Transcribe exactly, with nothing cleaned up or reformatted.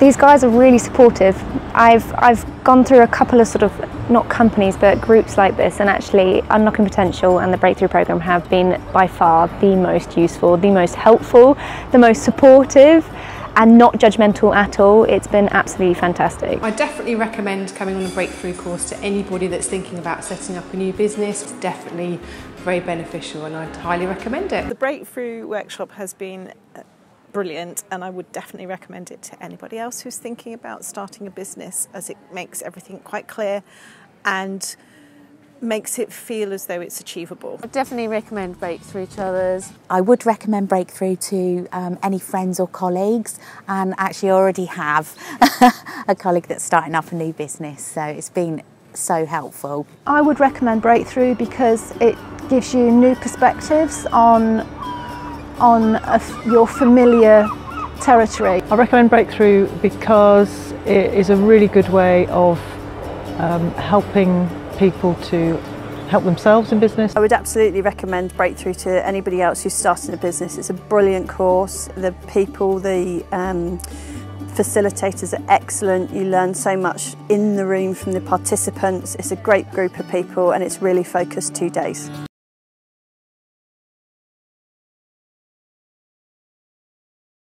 These guys are really supportive. I've, I've gone through a couple of sort of, not companies, but groups like this, and actually Unlocking Potential and the Breakthrough Programme have been by far the most useful, the most helpful, the most supportive, and not judgmental at all. It's been absolutely fantastic. I definitely recommend coming on a breakthrough course to anybody that's thinking about setting up a new business. It's definitely very beneficial and I'd highly recommend it. The breakthrough workshop has been brilliant, and I would definitely recommend it to anybody else who's thinking about starting a business, as it makes everything quite clear and makes it feel as though it's achievable. I definitely recommend Breakthrough to others. I would recommend Breakthrough to um, any friends or colleagues, and actually already have a colleague that's starting up a new business, so it's been so helpful. I would recommend Breakthrough because it gives you new perspectives on on a, your familiar territory. I recommend Breakthrough because it is a really good way of um, helping people to help themselves in business. I would absolutely recommend Breakthrough to anybody else who's starting a business. It's a brilliant course. The people, the um, facilitators are excellent. You learn so much in the room from the participants. It's a great group of people, and it's really focused two days.